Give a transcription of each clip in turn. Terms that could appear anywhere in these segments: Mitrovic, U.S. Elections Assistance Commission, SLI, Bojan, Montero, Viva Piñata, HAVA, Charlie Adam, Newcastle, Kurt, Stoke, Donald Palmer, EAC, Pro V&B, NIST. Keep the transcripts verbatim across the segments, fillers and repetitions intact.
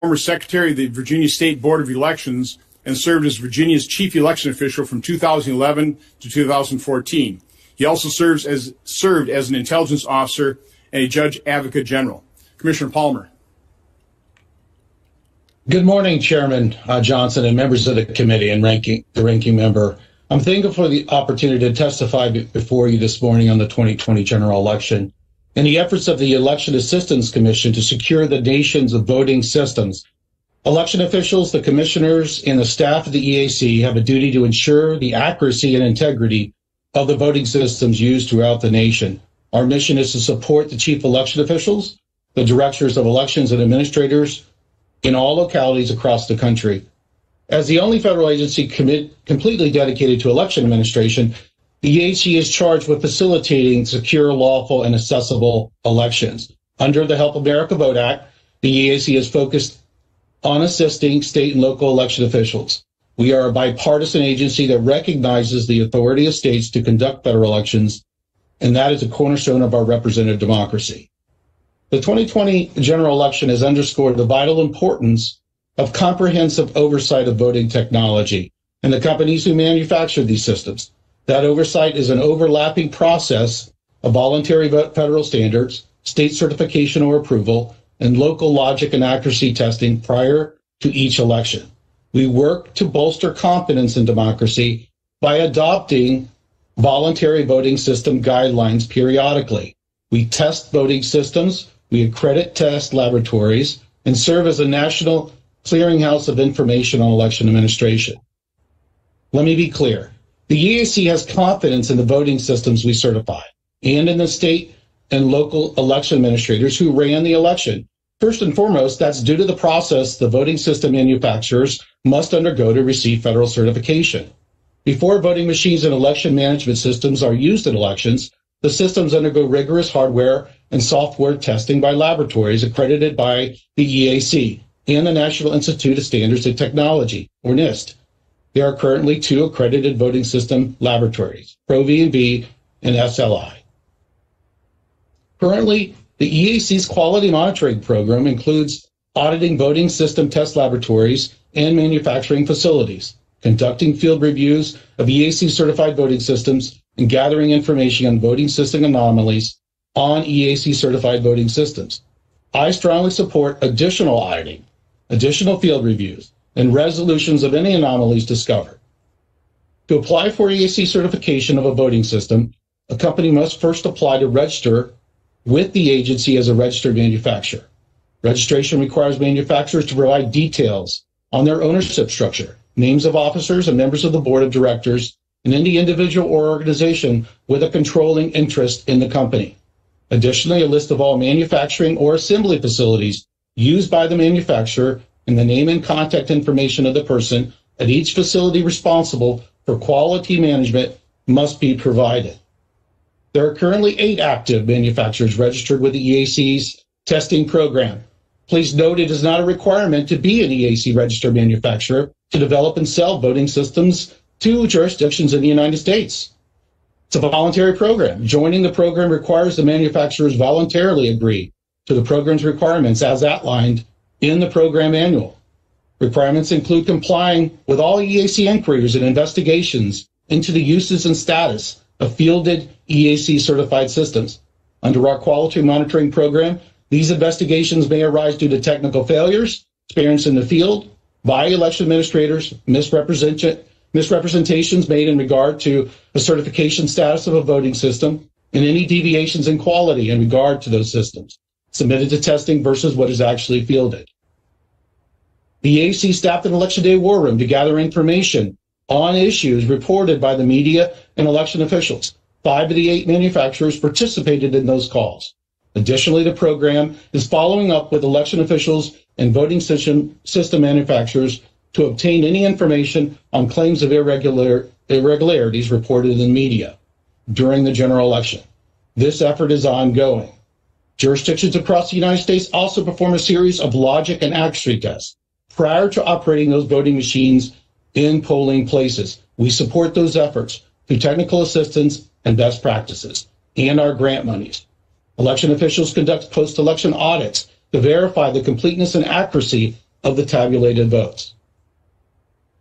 former secretary of the Virginia State Board of Elections and served as Virginia's chief election official from two thousand eleven to two thousand fourteen. He also serves as, served as an intelligence officer and a judge advocate general. Commissioner Palmer. Good morning, Chairman uh, Johnson and members of the committee and ranking, the ranking member. I'm thankful for the opportunity to testify before you this morning on the twenty twenty general election and the efforts of the Election Assistance Commission to secure the nation's voting systems. Election officials, the commissioners, and the staff of the E A C have a duty to ensure the accuracy and integrity of the voting systems used throughout the nation. Our mission is to support the chief election officials, the directors of elections and administrators in all localities across the country. As the only federal agency commit, completely dedicated to election administration, the E A C is charged with facilitating secure, lawful, and accessible elections. Under the Help America Vote Act, the E A C is focused on assisting state and local election officials. We are a bipartisan agency that recognizes the authority of states to conduct federal elections, and that is a cornerstone of our representative democracy. The twenty twenty general election has underscored the vital importance of comprehensive oversight of voting technology and the companies who manufacture these systems. That oversight is an overlapping process of voluntary federal standards, state certification or approval, and local logic and accuracy testing prior to each election. We work to bolster confidence in democracy by adopting voluntary voting system guidelines periodically. We test voting systems, we accredit test laboratories, and serve as a national clearinghouse of information on election administration. Let me be clear. The E A C has confidence in the voting systems we certify and in the state and local election administrators who ran the election. First and foremost, that's due to the process the voting system manufacturers must undergo to receive federal certification. Before voting machines and election management systems are used in elections, the systems undergo rigorous hardware and software testing by laboratories accredited by the E A C and the National Institute of Standards and Technology, or NIST. There are currently two accredited voting system laboratories, Pro V and B and S L I. Currently, the E A C's quality monitoring program includes auditing voting system test laboratories and manufacturing facilities, conducting field reviews of E A C-certified voting systems, and gathering information on voting system anomalies on E A C-certified voting systems. I strongly support additional auditing, additional field reviews, and resolutions of any anomalies discovered. To apply for E A C certification of a voting system, a company must first apply to register with the agency as a registered manufacturer. Registration requires manufacturers to provide details on their ownership structure, names of officers and members of the board of directors, and any individual or organization with a controlling interest in the company. Additionally, a list of all manufacturing or assembly facilities used by the manufacturer and the name and contact information of the person at each facility responsible for quality management must be provided. There are currently eight active manufacturers registered with the E A C's testing program. Please note it is not a requirement to be an E A C registered manufacturer to develop and sell voting systems to jurisdictions in the United States. It's a voluntary program. Joining the program requires the manufacturers voluntarily agree to the program's requirements as outlined in the program manual. Requirements include complying with all E A C inquiries and investigations into the uses and status of fielded E A C-certified systems. Under our quality monitoring program, these investigations may arise due to technical failures, experience in the field, by election administrators, misrepresent, misrepresentations made in regard to the certification status of a voting system, and any deviations in quality in regard to those systems submitted to testing versus what is actually fielded. The E A C staffed an Election Day War Room to gather information on issues reported by the media and election officials. Five of the eight manufacturers participated in those calls. Additionally, the program is following up with election officials and voting system, system manufacturers to obtain any information on claims of irregular, irregularities reported in the media during the general election. This effort is ongoing. Jurisdictions across the United States also perform a series of logic and accuracy tests prior to operating those voting machines in polling places. We support those efforts through technical assistance and best practices and our grant monies. Election officials conduct post-election audits to verify the completeness and accuracy of the tabulated votes.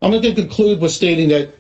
I'm going to conclude with stating that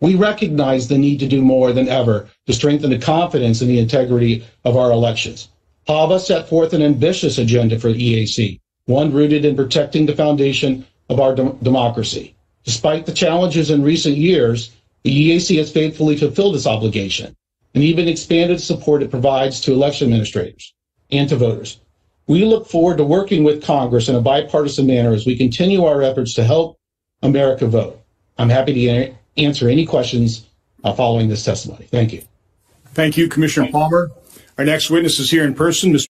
we recognize the need to do more than ever to strengthen the confidence in the integrity of our elections. HAVA set forth an ambitious agenda for the E A C, one rooted in protecting the foundation of our de democracy. Despite the challenges in recent years, the E A C has faithfully fulfilled this obligation and even expanded support it provides to election administrators and to voters. We look forward to working with Congress in a bipartisan manner as we continue our efforts to help America vote. I'm happy to answer any questions uh, following this testimony. Thank you. Thank you, Commissioner Palmer. Our next witness is here in person, Mister